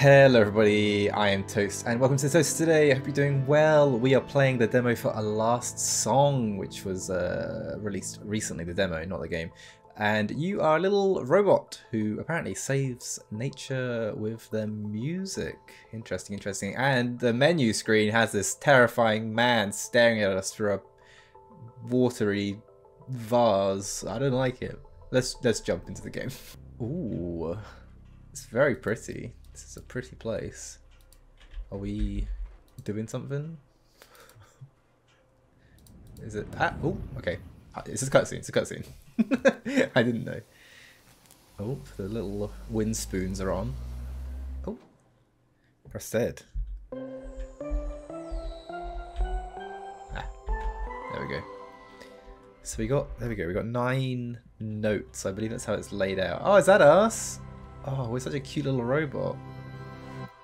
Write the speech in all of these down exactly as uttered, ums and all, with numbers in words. Hello everybody, I am Toast and welcome to Toast today. I hope you're doing well. We are playing the demo for A Last Song, which was uh, released recently, the demo, not the game. And you are a little robot who apparently saves nature with their music. Interesting, interesting. And the menu screen has this terrifying man staring at us through a watery vase. I don't like it. Let's, let's jump into the game. Ooh, it's very pretty. This is a pretty place. Are we doing something? Is it? Ah, oh, okay. It's a cutscene. It's a cutscene. I didn't know. Oh, the little wind spoons are on. Oh, press Z. Ah, there we go. So we got. There we go. We got nine notes. I believe that's how it's laid out. Oh, is that us? Oh, we're such a cute little robot.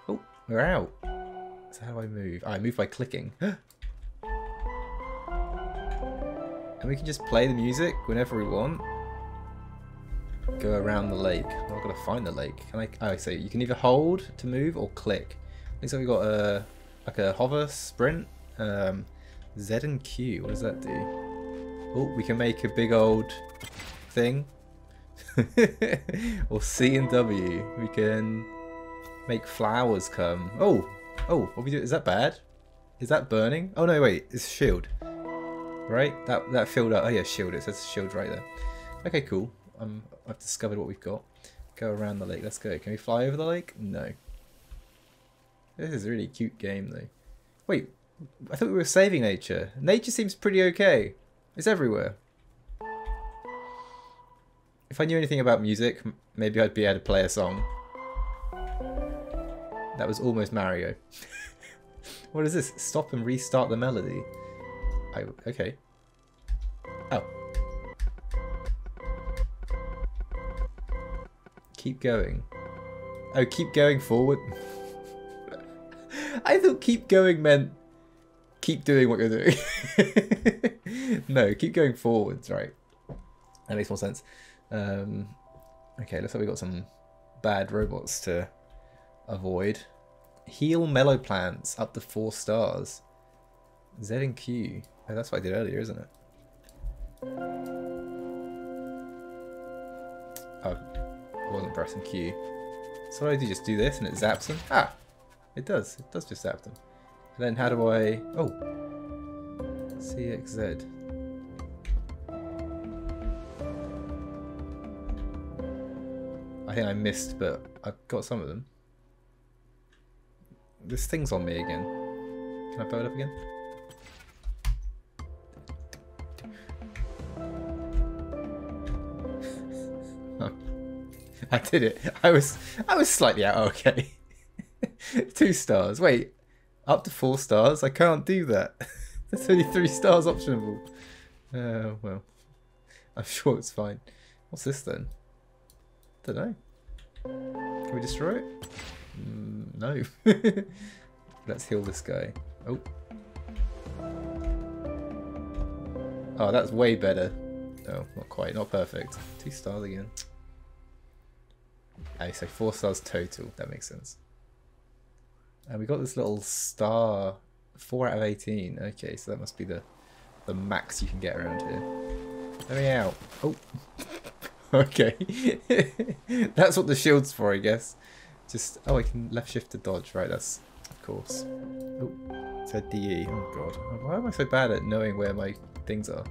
Oh, we're out. So how do I move? Oh, I move by clicking. And we can just play the music whenever we want. Go around the lake. Oh, I've got to find the lake. Can I? Oh, so you can either hold to move or click. Looks like we've got a like a hover, sprint, um, Z and Q. What does that do? Oh, we can make a big old thing. Or C and W. We can make flowers come. Oh, oh, what we do? Is that bad? Is that burning? Oh no, wait, it's shield. Right? That that filled up. Oh yeah, shield. It says shield right there. Okay, cool. Um, I've discovered what we've got. Go around the lake. Let's go. Can we fly over the lake? No. This is a really cute game though. Wait, I thought we were saving nature. Nature seems pretty okay. It's everywhere. If I knew anything about music, maybe I'd be able to play a song. That was almost Mario. What is this? Stop and restart the melody. I, okay. Oh. Keep going. Oh, keep going forward. I thought keep going meant keep doing what you're doing. No, keep going forwards, right? That makes more sense. Um, okay, looks like we got some bad robots to avoid. Heal Mellow Plants up to four stars. Z and Q. Oh, that's what I did earlier, isn't it? Oh, I wasn't pressing Q. So what do I do? Just do this and it zaps them? Ah! It does. It does just zap them. And then how do I... Oh! C X Z. I think I missed, but I've got some of them. This thing's on me again. Can I blow it up again? Oh. I did it. I was I was slightly out. Oh, okay. Two stars. Wait, up to four stars? I can't do that. That's only three stars optional. Uh, well, I'm sure it's fine. What's this then? I don't know. Can we destroy it? Mm, no. Let's heal this guy. Oh. Oh, that's way better. No, not quite. Not perfect. Two stars again. Okay, so four stars total. That makes sense. And we got this little star. Four out of eighteen. Okay, so that must be the the max you can get around here. Let me out. Oh. Okay, that's what the shield's for, I guess. Just, oh, I can left shift to dodge. Right, that's, of course. Oh, it said D E. Oh, God. Why am I so bad at knowing where my things are?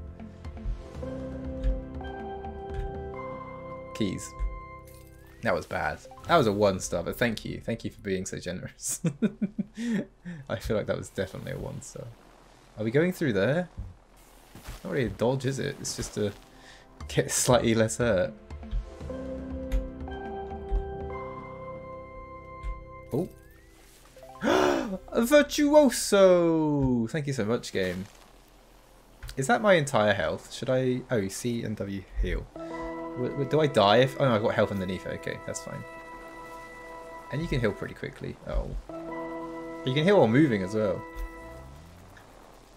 Keys. That was bad. That was a one star, but thank you. Thank you for being so generous. I feel like that was definitely a one star. Are we going through there? Not really a dodge, is it? It's just a... get slightly less hurt. Oh. A virtuoso! Thank you so much, game. Is that my entire health? Should I... Oh, C and W heal. Do I die if... Oh, no, I've got health underneath it. Okay, that's fine. And you can heal pretty quickly. Oh. You can heal while moving as well.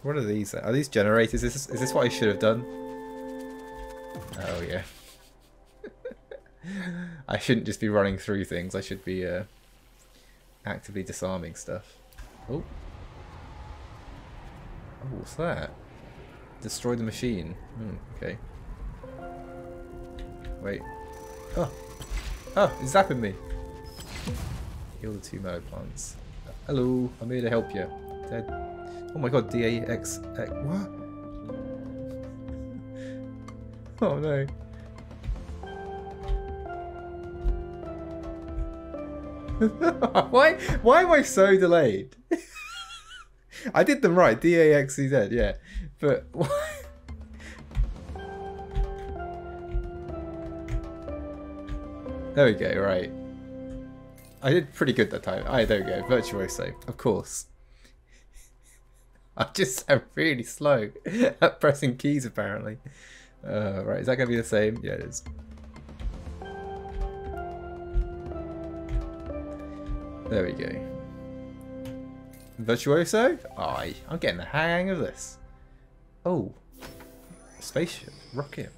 What are these? Are these generators? Is this, is this what I should have done? Oh yeah. I shouldn't just be running through things. I should be uh, actively disarming stuff. Oh. Oh, what's that? Destroy the machine. Hmm, okay. Wait. Oh. Oh, it's zapping me. Heal the two mellow plants. Hello, I'm here to help you. Dead. Oh my god, D A X X. What? Oh no. why why am I so delayed? I did them right, D A X E Z, yeah. But why? There we go, right. I did pretty good that time. Alright, there we go, virtuoso, of course. I just am really slow at pressing keys apparently. Uh, right, is that going to be the same? Yeah, it is. There we go. Virtuoso? Aye. I'm getting the hang of this. Oh. A spaceship. Rocket.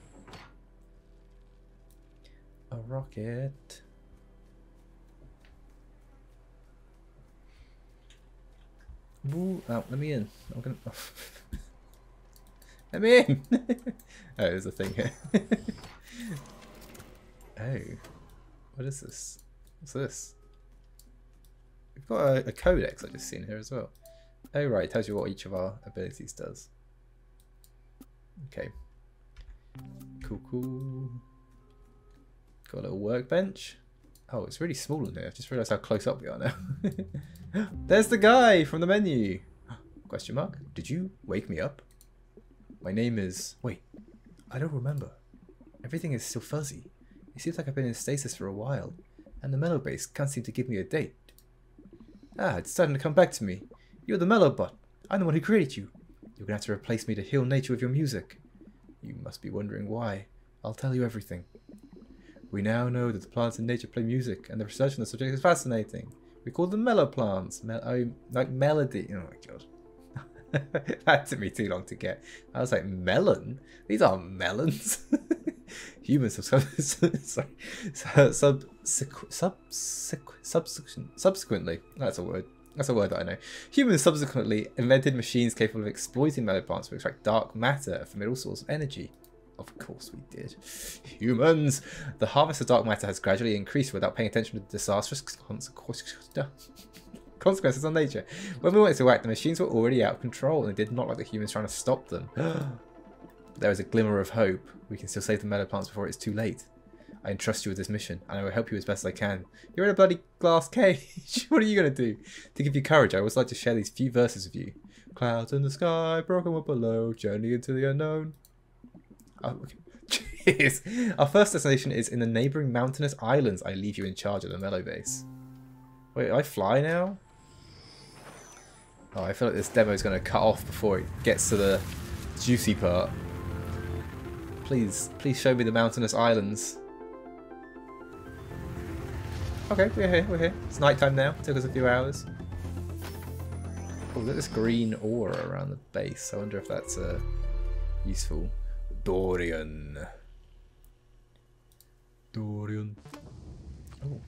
A rocket. Ooh, oh, let me in. I'm gonna... Let me in! Oh, there's a thing here. Oh. What is this? What's this? We've got a, a codex I've just seen here as well. Oh right, it tells you what each of our abilities does. Okay. Cool, cool. Got a little workbench. Oh, it's really small in here. I just realised how close up we are now. There's the guy from the menu! Question mark. Did you wake me up? My name is... Wait. I don't remember. Everything is still fuzzy. It seems like I've been in stasis for a while. And the mellow base can't seem to give me a date. Ah, it's starting to come back to me. You're the Mellow Bot. I'm the one who created you. You're going to have to replace me to heal nature with your music. You must be wondering why. I'll tell you everything. We now know that the plants in nature play music, and the research on the subject is fascinating. We call them Mellow Plants. Mel oh, like melody. Oh my god. That took me too long to get. I was like, melon? These aren't melons. Humans have sorry, sub sub sub subsequent subsequently. That's a word. That's a word that I know. Humans subsequently invented machines capable of exploiting mellow plants to extract dark matter from mineral source of energy. Of course we did. Humans. The harvest of dark matter has gradually increased without paying attention to the disastrous consequences on nature. When we wanted to act, the machines were already out of control, and they did not like the humans trying to stop them. There is a glimmer of hope. We can still save the mellow plants before it's too late. I entrust you with this mission, and I will help you as best I can. You're in a bloody glass cage. What are you going to do? To give you courage, I always like to share these few verses with you. Clouds in the sky, broken up below, journey into the unknown. Oh, okay. Jeez. Our first destination is in the neighbouring mountainous islands. I leave you in charge of the mellow base. Wait, I fly now? Oh, I feel like this demo is going to cut off before it gets to the juicy part. Please, please show me the mountainous islands. Okay, we're here, we're here. It's nighttime now, took us a few hours. Oh, look at this green aura around the base. I wonder if that's uh, useful. Dorian. Dorian. Oh.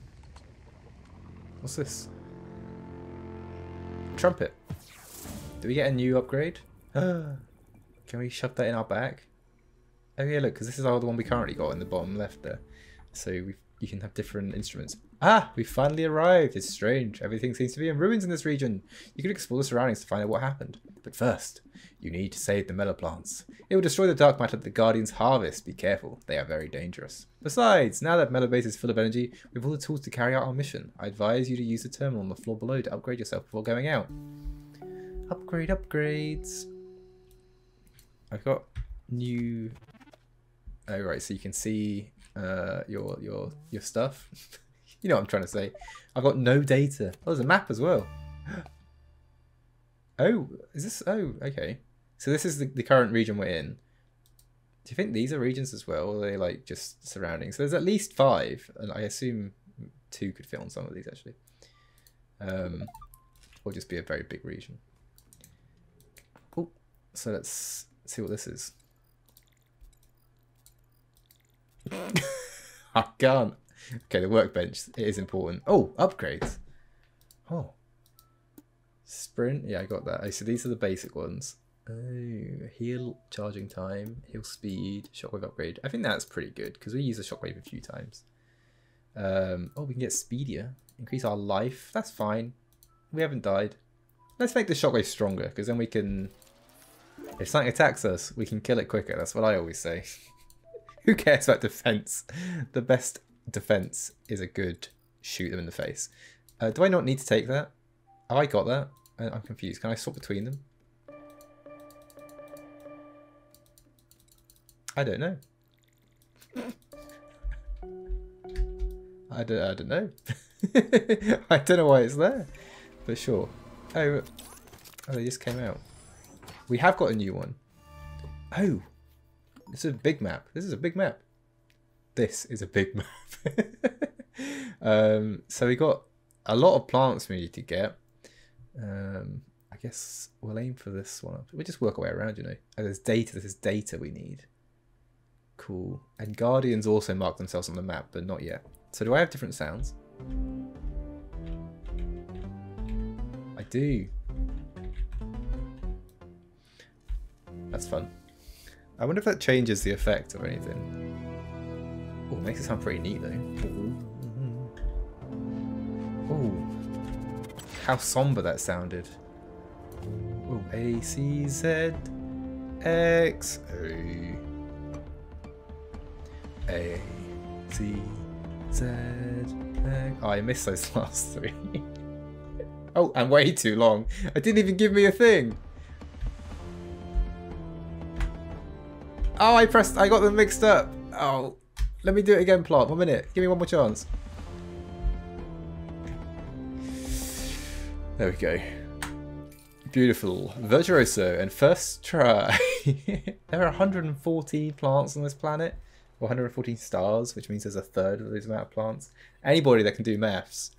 What's this? Trumpet. Do we get a new upgrade? Can we shove that in our bag? Oh yeah, look, because this is the one we currently got in the bottom left there. So we you can have different instruments. Ah, we finally arrived. It's strange. Everything seems to be in ruins in this region. You can explore the surroundings to find out what happened. But first, you need to save the mellow plants. It will destroy the dark matter that the Guardians harvest. Be careful. They are very dangerous. Besides, now that mellow base is full of energy, we have all the tools to carry out our mission. I advise you to use the terminal on the floor below to upgrade yourself before going out. Upgrade upgrades. I've got new... Oh, right, so you can see uh, your your your stuff. You know what I'm trying to say. I've got no data. Oh, there's a map as well. Oh, is this? Oh, okay. So this is the, the current region we're in. Do you think these are regions as well, or are they like just surroundings? So there's at least five, and I assume two could fit on some of these actually. Um, or just be a very big region. Cool. So let's see what this is. I can't. Okay, the workbench, it is important. Oh, upgrades. Oh. Sprint. Yeah, I got that. So these are the basic ones. Oh, heal charging time, heal speed, shockwave upgrade. I think that's pretty good because we use a shockwave a few times. Um, oh, we can get speedier. Increase our life. That's fine. We haven't died. Let's make the shockwave stronger because then we can... If something attacks us, we can kill it quicker. That's what I always say. Who cares about defense? The best defense is a good shoot them in the face. Uh, do I not need to take that? Oh, I got that. I I'm confused. Can I swap between them? I don't know. I don't, I don't know. I don't know why it's there, but sure. Oh, oh, they just came out. We have got a new one. Oh, this is a big map. This is a big map. This is a big map. um, so we got a lot of plants we need to get. Um, I guess we'll aim for this one. We'll just work our way around, you know. Oh, there's data. This is data we need. Cool. And Guardians also mark themselves on the map, but not yet. So do I have different sounds? I do. That's fun. I wonder if that changes the effect or anything. Oh, makes it sound pretty neat though. Oh, how somber that sounded. Oh, A C Z X O. A, C, Z, A. Oh, I missed those last three. Oh, and way too long. It didn't even give me a thing. Oh, I pressed, I got them mixed up. Oh, let me do it again, plot. One minute. Give me one more chance. There we go. Beautiful. Virtuoso and first try. There are one hundred fourteen plants on this planet. one hundred fourteen stars, which means there's a third of this amount of plants. Anybody that can do maths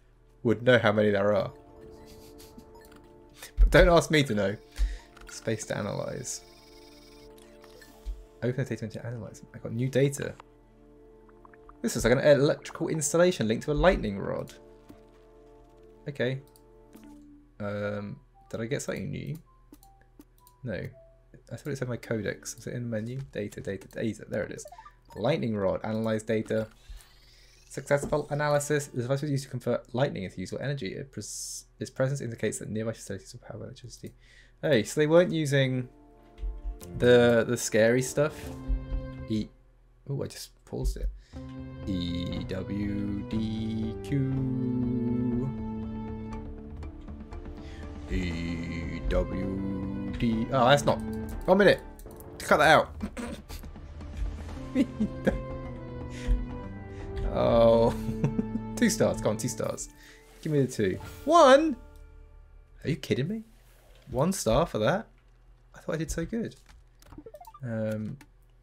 would know how many there are. But don't ask me to know. Space to analyze. Open the data to analyze. I got new data. This is like an electrical installation linked to a lightning rod. Okay. Um, did I get something new? No. I thought it said my codex. Is it in the menu? Data, data, data. There it is. Lightning rod. Analyze data. Successful analysis. The device was used to convert lightning into useful energy. It pres its presence indicates that nearby facilities will power electricity. Hey, so they weren't using the the scary stuff. E. Oh, I just paused it. E W D Q. E W D. Oh, that's not. One minute. Cut that out. Oh, two stars. Go on, two stars. Give me the two. One? Are you kidding me? One star for that? I thought I did so good. Um,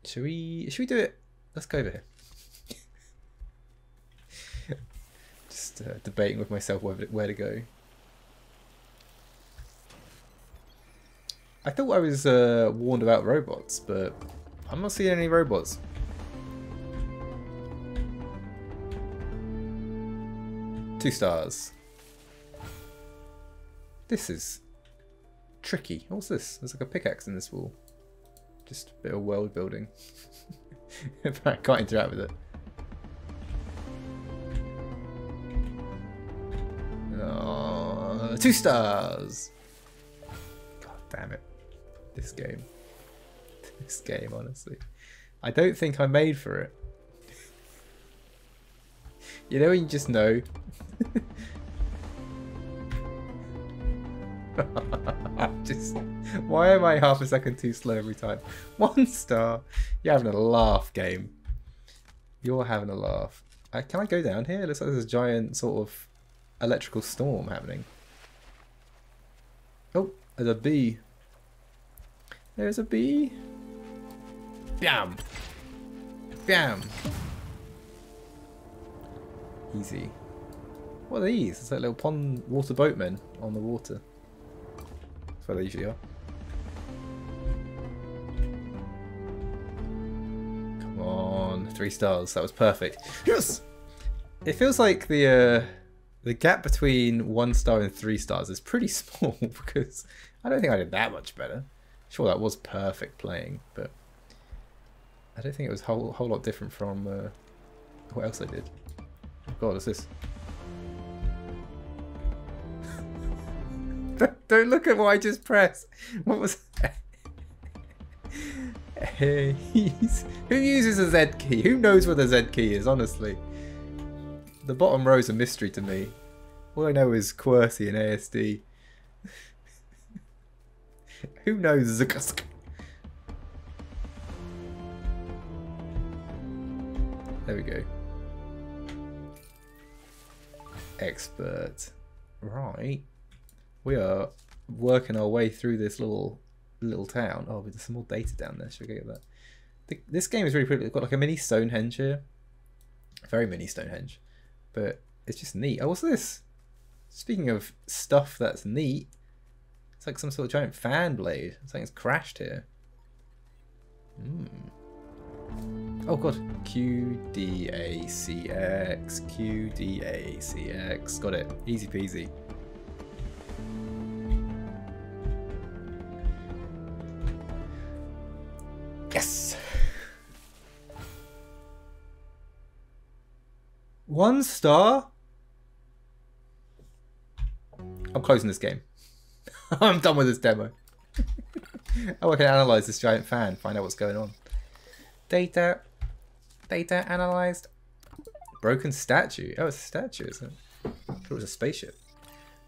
should we? Should we do it? Let's go over here. Just uh, debating with myself where, where to go. I thought I was uh, warned about robots, but I'm not seeing any robots. Two stars. This is tricky. What's this? There's like a pickaxe in this wall. Just a bit of world building. I can't interact with it. Oh, two stars. God damn it. This game. This game, honestly. I don't think I'm made for it. You know when you just know? Just, why am I half a second too slow every time? One star. You're having a laugh, game. You're having a laugh. Uh, can I go down here? It looks like there's a giant sort of electrical storm happening. Oh, there's a bee. There's a bee. Bam! Bam! Easy. What are these? It's like little pond water boatmen on the water. That's where they usually are. Come on. Three stars. That was perfect. Yes! It feels like the uh, the gap between one star and three stars is pretty small because I don't think I did that much better. Sure, that was perfect playing, but I don't think it was a whole, whole lot different from uh, what else I did. Oh God, what's this? Don't look at what I just pressed. What was that? Hey, who uses a Z key? Who knows what a Z key is, honestly? The bottom row is a mystery to me. All I know is QWERTY and A S D. Who knows? There we go. Expert. Right. We are working our way through this little little town. Oh, but there's some more data down there. Should we get that? The, this game is really pretty. We've got like a mini Stonehenge here. Very mini Stonehenge. But it's just neat. Oh, what's this? Speaking of stuff that's neat, it's like some sort of giant fan blade. Something's crashed here. Mm. Oh God. Q D A C X. Q D A C X. Got it. Easy peasy. Yes! One star? I'm closing this game. I'm done with this demo. Oh, I can analyze this giant fan, find out what's going on. Data. Data analyzed. Broken statue. Oh, it's a statue, isn't it? I thought it was a spaceship.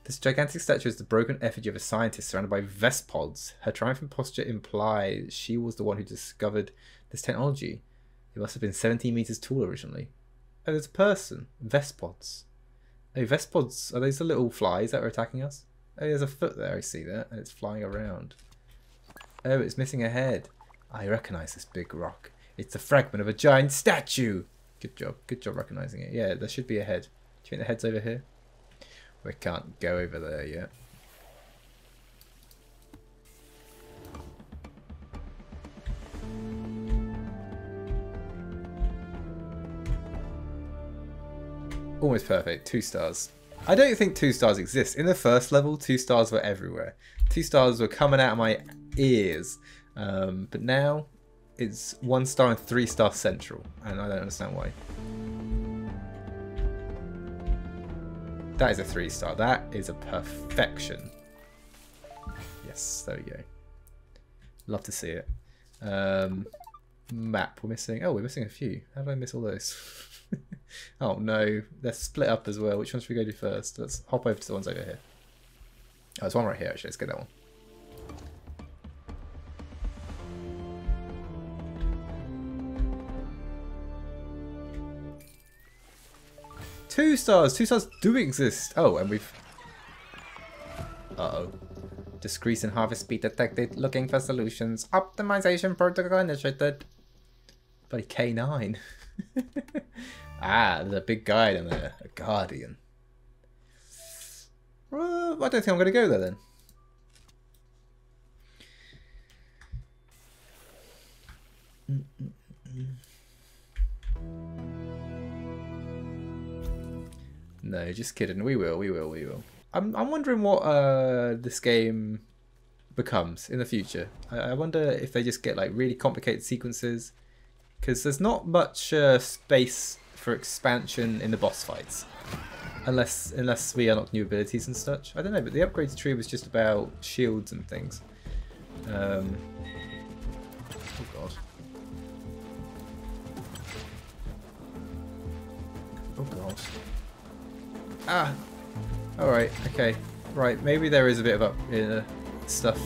This gigantic statue is the broken effigy of a scientist surrounded by Vespods. Her triumphant posture implies she was the one who discovered this technology. It must have been seventeen meters tall originally. Oh, there's a person. Vespods. Oh, Vespods. Are those the little flies that are attacking us? Oh, there's a foot there. I see that. And it's flying around. Oh, it's missing a head. I recognize this big rock. It's a fragment of a giant statue. Good job. Good job recognizing it. Yeah, there should be a head. Do you think the head's over here? We can't go over there yet. Almost perfect. Two stars. I don't think two stars exist. In the first level, two stars were everywhere. Two stars were coming out of my ears. Um, but now it's one star and three star central. And I don't understand why. That is a three star. That is a perfection. Yes, there we go. Love to see it. Um, map we're missing. Oh, we're missing a few. How did I miss all those? Oh no, they're split up as well. Which one should we go to first? Let's hop over to the ones over here. Oh, there's one right here actually. Let's get that one. Two stars! Two stars do exist! Oh, and we've... Uh-oh. Discrease and harvest speed detected. Looking for solutions. Optimization protocol initiated. Bloody K nine. Ah, there's a big guide in there. A guardian. Well, I don't think I'm going to go there then. Mm-mm-mm. No, just kidding. We will, we will, we will. I'm, I'm wondering what uh, this game becomes in the future. I, I wonder if they just get like really complicated sequences, because there's not much uh, space for expansion in the boss fights, unless unless we unlock new abilities and such. I don't know, but the upgraded tree was just about shields and things. Um, oh God. Oh God. Ah! Alright, okay. Right, maybe there is a bit of up uh, stuff.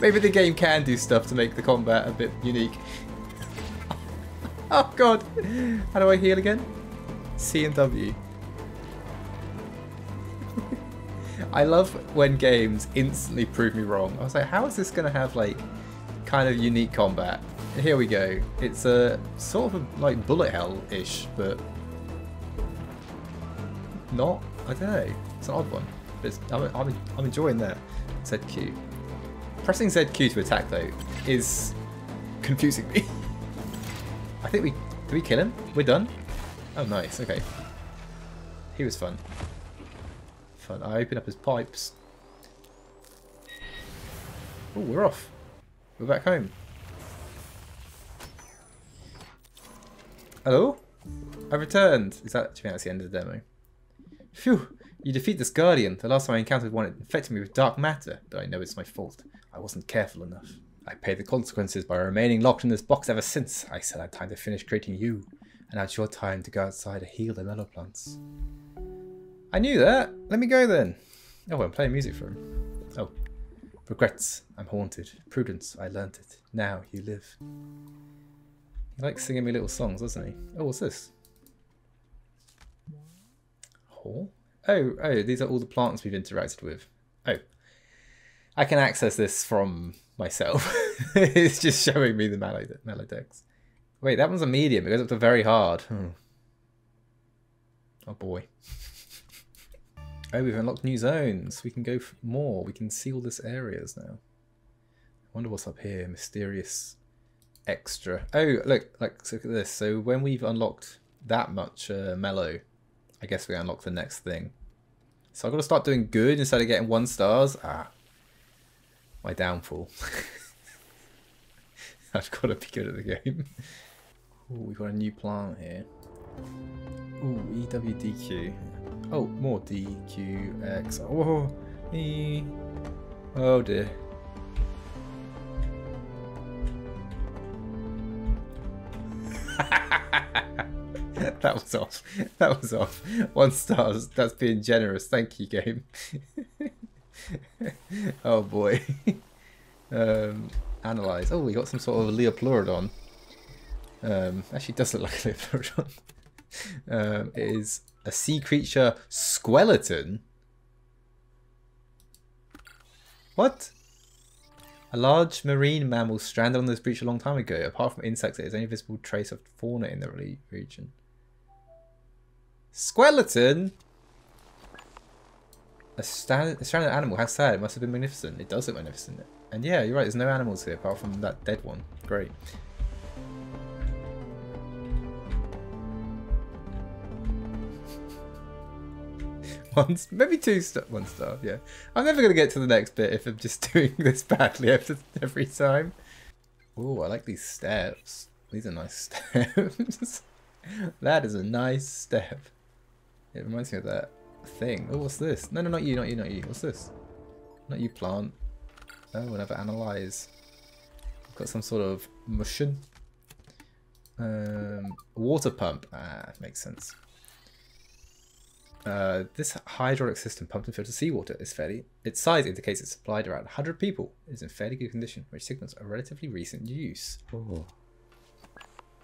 Maybe the game can do stuff to make the combat a bit unique. Oh God! How do I heal again? C and W. I love when games instantly prove me wrong. I was like, how is this going to have like kind of unique combat? Here we go. It's a sort of like bullet hell-ish, but not, I don't know. It's an odd one, but it's, I'm, I'm, I'm enjoying that. Z Q. Pressing Z Q to attack though is confusing me. I think we, did we kill him? We're done? Oh nice, okay. He was fun. Fun. I opened up his pipes. Oh, we're off. We're back home. Hello? I've returned. Is that, do you think that's the end of the demo? Phew! You defeat this guardian. The last time I encountered one, it infected me with dark matter, but I know it's my fault. I wasn't careful enough. I paid the consequences by remaining locked in this box ever since. I said I had time to finish creating you, and now it's your time to go outside and heal the mellow plants. I knew that. Let me go then. Oh, I'm playing music for him. Oh. Regrets. I'm haunted. Prudence. I learnt it. Now you live. He likes singing me little songs, doesn't he? Oh, what's this? Hall? Oh, oh, these are all the plants we've interacted with. Oh. I can access this from myself. It's just showing me the mellow, mellow decks. Wait, that one's a medium. It goes up to very hard. Hmm. Oh, boy. Oh, we've unlocked new zones. We can go for more. We can see all this areas now. I wonder what's up here. Mysterious extra. Oh, look, like, look at this. So when we've unlocked that much uh, mellow, I guess we unlock the next thing. So I've got to start doing good instead of getting one stars. Ah, my downfall. I've got to be good at the game. Oh, we've got a new plant here. Ooh, E W D Q. Oh, more D Q X. Oh, e. Oh dear. That was off. That was off. One star. That's being generous. Thank you, game. Oh boy. um, analyze. Oh, we got some sort of Leopleurodon. Um, actually, it does look like a Leopleurodon. Um, it is a sea creature skeleton. What? A large marine mammal stranded on this beach a long time ago. Apart from insects, it is the only visible trace of fauna in the region. Skeleton? A, stand a stranded animal. How sad. It must have been magnificent. It does look magnificent. And yeah, you're right. There's no animals here apart from that dead one. Great. Once, maybe two star, one star, yeah. I'm never going to get to the next bit if I'm just doing this badly every, every time. Oh, I like these steps. These are nice steps. That is a nice step. It reminds me of that thing. Oh, what's this? No, no, not you, not you, not you. What's this? Not you, plant. Oh, whatever, analyze. I've got some sort of motion. Um, water pump. Ah, makes sense. Uh, this hydraulic system pumped and filtered seawater is fairly... Its size indicates it's supplied around one hundred people. It is in fairly good condition, which signals a relatively recent use. Oh.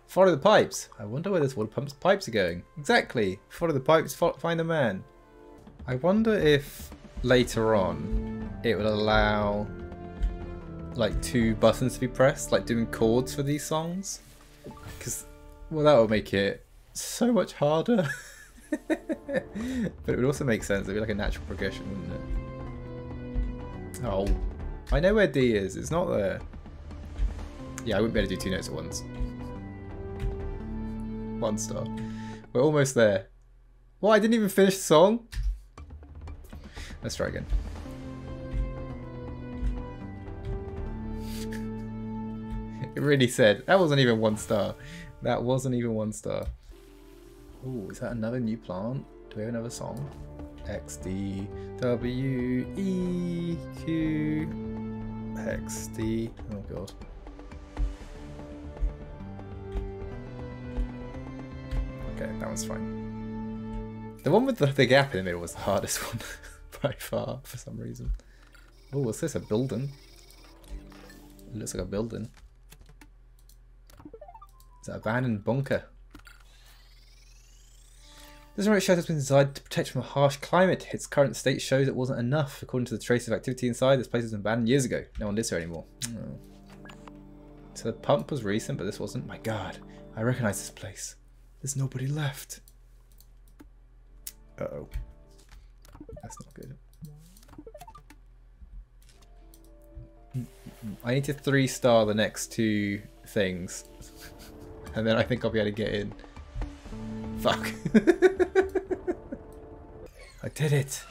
Follow the pipes. I wonder where this water pump's pipes are going. Exactly. Follow the pipes, fo find the man. I wonder if later on it would allow like two buttons to be pressed, like doing chords for these songs. Because, well, that would make it so much harder. But it would also make sense. It'd be like a natural progression, wouldn't it? Oh, I know where D is. It's not there. Yeah, I wouldn't be able to do two notes at once. One star. We're almost there. Well, I didn't even finish the song. Let's try again. It really said that wasn't even one star. That wasn't even one star. Oh, is that another new plant? Do we have another song? X D W E Q X D. Oh god. Okay, that one's fine. The one with the, the gap in the middle was the hardest one by far for some reason. Oh, what's this? A building? It looks like a building. It's an abandoned bunker. This remote shelter has been designed to protect from a harsh climate. Its current state shows it wasn't enough. According to the trace of activity inside, this place was abandoned years ago. No one lives here anymore. Oh. So the pump was recent, but this wasn't. My god, I recognise this place. There's nobody left. Uh-oh. That's not good. I need to three-star the next two things. And then I think I'll be able to get in. Fuck. did it.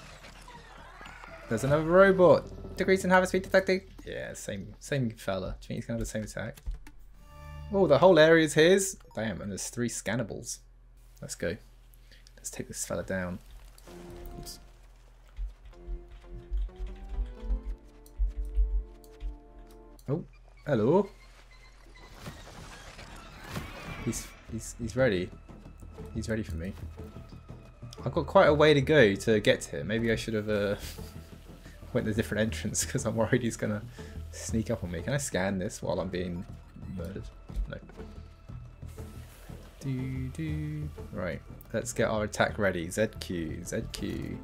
There's another robot. Decrease and harvest speed detected. Yeah, same same fella. Do you think he's gonna have the same attack? Oh, the whole area's his. Damn, and there's three scannables. Let's go. Let's take this fella down. Oops. Oh, hello. He's he's he's ready. He's ready for me. I've got quite a way to go to get to him. Maybe I should have uh, went to a different entrance because I'm worried he's gonna sneak up on me. Can I scan this while I'm being murdered? No. Do do. Right. Let's get our attack ready. Z Q, Z Q.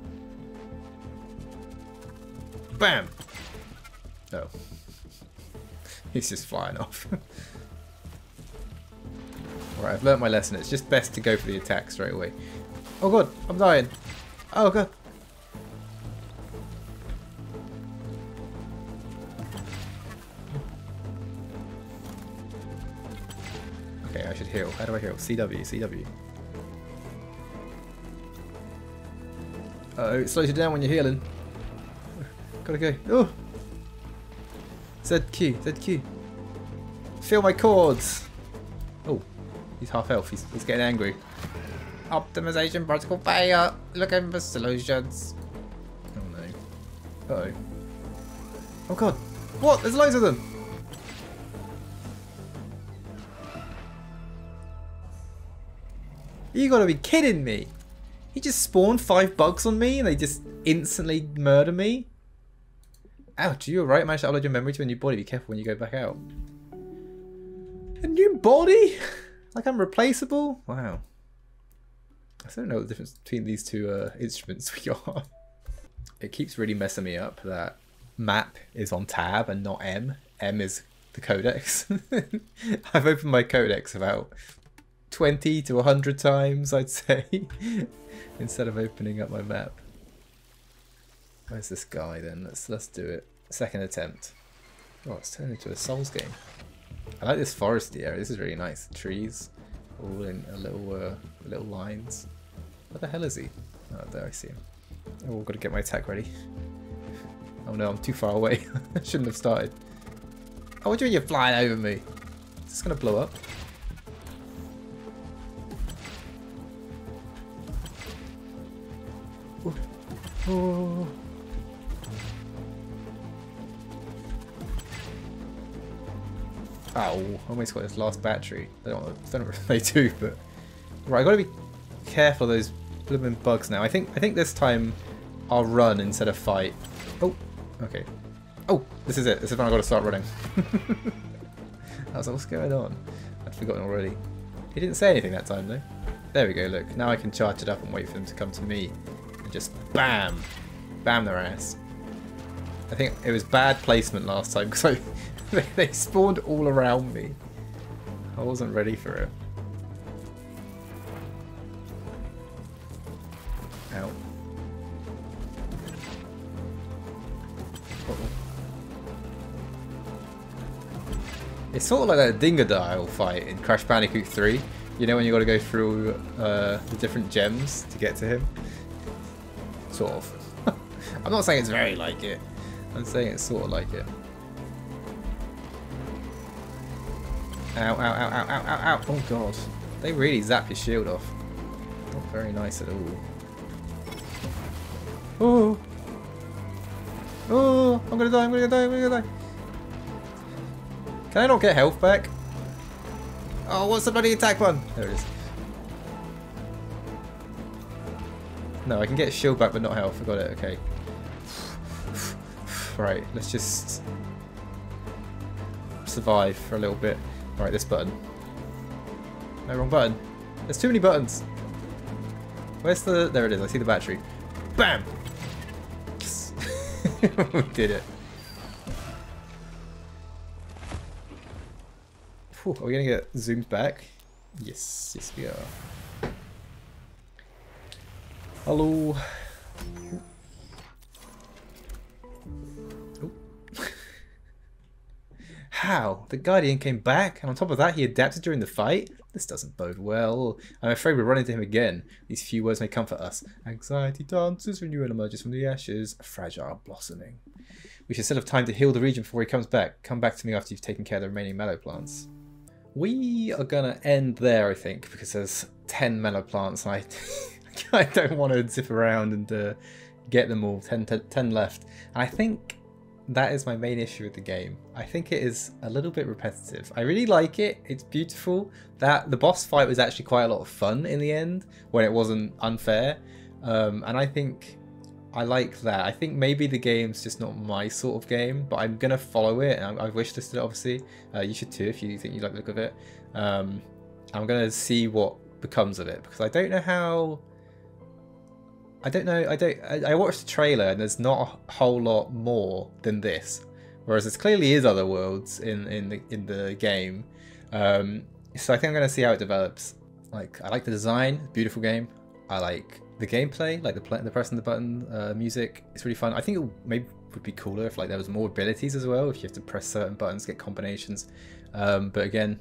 Bam. Oh. He's just flying off. Right, I've learnt my lesson. It's just best to go for the attack straight away. Oh god, I'm dying. Oh god. Okay, I should heal. How do I heal? C W, C W. Uh oh, it slows you down when you're healing. Gotta go. Oh! Z Q, Z Q. Feel my cords! Oh, he's half health. He's, he's getting angry. Optimization protocol failure. Looking for solutions. Oh no. Uh oh. Oh god. What? There's loads of them. You gotta be kidding me. He just spawned five bugs on me and they just instantly murder me. Ouch, you were right. I managed to upload your memory to a new body. Be careful when you go back out. A new body? Like I'm replaceable? Wow. I don't know the difference between these two uh, instruments we are. It keeps really messing me up that map is on tab and not M. M is the codex. I've opened my codex about twenty to a hundred times, I'd say, instead of opening up my map. Where's this guy then? Let's let's do it. Second attempt. Oh, it's turned into a Souls game. I like this foresty area. This is really nice. Trees, all in a little uh, little lines. Where the hell is he? Oh, there I see him. Oh, I've got to get my attack ready. Oh no, I'm too far away. I shouldn't have started. Oh, what do you mean you're flying over me? Is this gonna blow up? Ooh. Oh. Ow, I almost got this last battery. I don't, I don't know if they do, but... Right, I've got to be careful of those blooming bugs now. I think I think this time I'll run instead of fight. Oh, okay. Oh, this is it. This is when I've got to start running. I was like, what's going on? I'd forgotten already. He didn't say anything that time, though. There we go, look. Now I can charge it up and wait for them to come to me. And just BAM! Bam their ass. I think it was bad placement last time, because I... They spawned all around me. I wasn't ready for it. Ow. Uh-oh. It's sort of like that Dingodile fight in Crash Bandicoot three. You know when you got to go through uh, the different gems to get to him? Sort of. I'm not saying it's very like it. I'm saying it's sort of like it. Ow, ow, ow, ow, ow, ow, ow. Oh, God. They really zap your shield off. Not very nice at all. Oh. Oh, I'm going to die, I'm going to die, I'm going to die. Can I not get health back? Oh, what's the bloody attack one? There it is. No, I can get shield back, but not health. I got it, okay. Right, let's just survive for a little bit. Right, this button. No, wrong button. There's too many buttons. Where's the... There it is. I see the battery. Bam! Yes. We did it. Whew, are we going to get zoomed back? Yes. Yes, we are. Hello. How? The Guardian came back, and on top of that, he adapted during the fight? This doesn't bode well. I'm afraid we're running to him again. These few words may comfort us. Anxiety dances, renewal emerges from the ashes, fragile blossoming. We should set up time to heal the region before he comes back. Come back to me after you've taken care of the remaining mellow plants. We are gonna end there, I think, because there's ten mellow plants. And I, I don't want to zip around and uh, get them all. ten, ten, ten left. And I think that is my main issue with the game. I think it is a little bit repetitive. I really like it. It's beautiful. That the boss fight was actually quite a lot of fun in the end when it wasn't unfair. Um, and I think I like that. I think maybe the game's just not my sort of game, but I'm gonna follow it. And I've wishlisted it, obviously. Uh, you should too if you think you like the look of it. Um, I'm gonna see what becomes of it because I don't know how. I don't know, I don't, I, I watched the trailer and there's not a whole lot more than this. Whereas there clearly is other worlds in, in, the, in the game. Um, so I think I'm going to see how it develops. Like, I like the design, beautiful game. I like the gameplay, like the, play, the pressing the button, uh, music. It's really fun. I think it maybe would be cooler if like there was more abilities as well, if you have to press certain buttons, get combinations. Um, but again,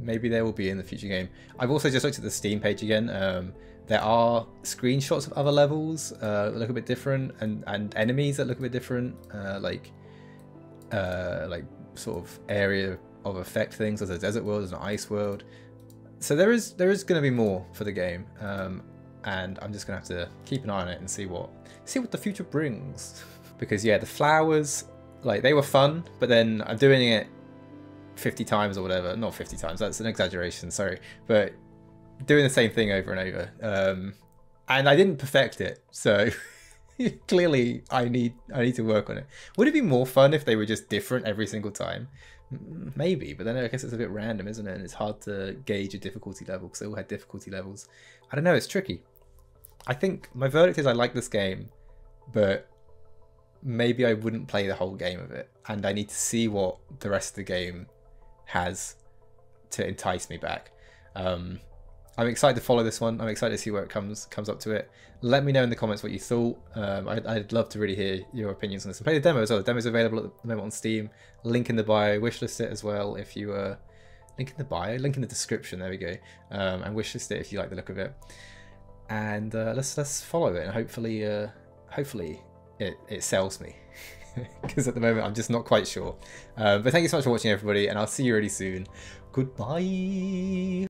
maybe there will be in the future game. I've also just looked at the Steam page again. Um, There are screenshots of other levels uh, that look a bit different, and, and enemies that look a bit different, uh, like uh, like sort of area of effect things. There's a desert world, there's an ice world. So there is there is going to be more for the game, um, and I'm just going to have to keep an eye on it and see what see what the future brings. Because yeah, the flowers, like they were fun, but then I'm doing it fifty times or whatever. Not fifty times. That's an exaggeration. Sorry, but. Doing the same thing over and over, um, and I didn't perfect it, so clearly I need I need to work on it. Would it be more fun if they were just different every single time? Maybe, but then I guess it's a bit random, isn't it? And it's hard to gauge a difficulty level because they all had difficulty levels. I don't know, it's tricky. I think my verdict is I like this game, but maybe I wouldn't play the whole game of it, and I need to see what the rest of the game has to entice me back. Um, I'm excited to follow this one. I'm excited to see where it comes comes up to it. Let me know in the comments what you thought. Um, I'd, I'd love to really hear your opinions on this. And play the demo as well. The demo's available at the moment on Steam. Link in the bio. Wishlist it as well if you... Uh, link in the bio? Link in the description. There we go. Um, and wishlist it if you like the look of it. And uh, let's let's follow it. And hopefully, uh, hopefully it, it sells me. Because at the moment, I'm just not quite sure. Uh, but thank you so much for watching, everybody. And I'll see you really soon. Goodbye.